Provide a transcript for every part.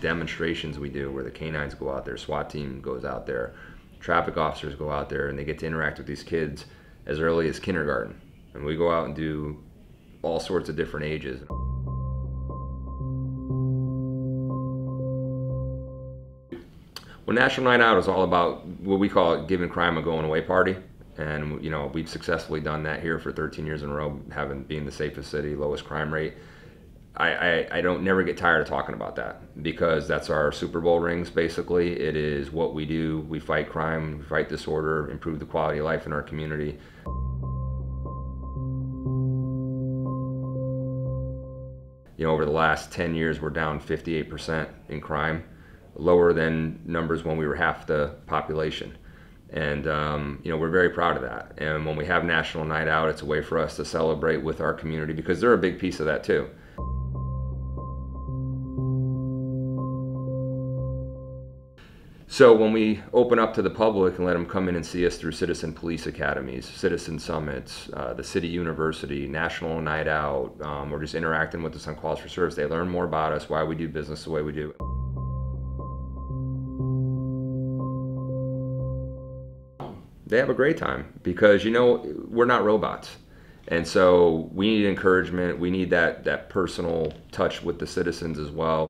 demonstrations we do where the canines go out there, SWAT team goes out there, traffic officers go out there, and they get to interact with these kids as early as kindergarten. And we go out and do all sorts of different ages. Well, National Night Out is all about what we call giving crime a going away party. And you know, we've successfully done that here for 13 years in a row, being the safest city, lowest crime rate. I don't never get tired of talking about that, because that's our Super Bowl rings, basically. It is what we do. We fight crime, we fight disorder, improve the quality of life in our community. You know, over the last 10 years, we're down 58% in crime, lower than numbers when we were half the population. And you know, we're very proud of that. And when we have National Night Out, it's a way for us to celebrate with our community, because they're a big piece of that too. So when we open up to the public and let them come in and see us through Citizen Police Academies, Citizen Summits, the City University, National Night Out, or just interacting with us on Calls for Service, they learn more about us, why we do business the way we do. They have a great time, because you know, we're not robots, and so we need encouragement. We need that personal touch with the citizens as well.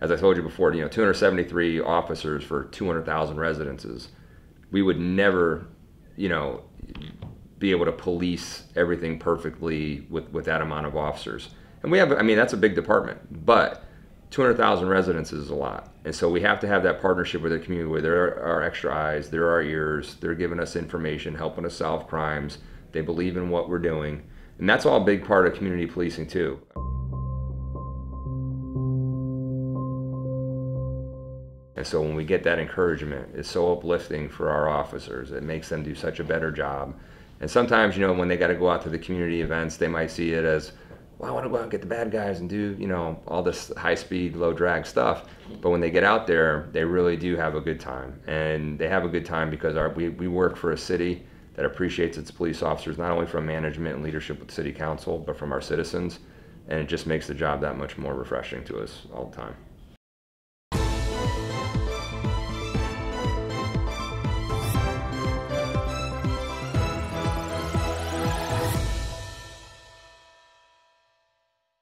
As I told you before, you know, 273 officers for 200,000 residences. We would never, you know, be able to police everything perfectly with that amount of officers. And we have, I mean, that's a big department, but 200,000 residences is a lot. And so we have to have that partnership with the community where there are extra eyes, there are ears, they're giving us information, helping us solve crimes, they believe in what we're doing. And that's all a big part of community policing too. And so when we get that encouragement, it's so uplifting for our officers. It makes them do such a better job. And sometimes, you know, when they got to go out to the community events, they might see it as, well, I want to go out and get the bad guys and do, you know, all this high speed, low drag stuff. But when they get out there, they really do have a good time. And they have a good time because we work for a city that appreciates its police officers, not only from management and leadership with city council, but from our citizens. And it just makes the job that much more refreshing to us all the time.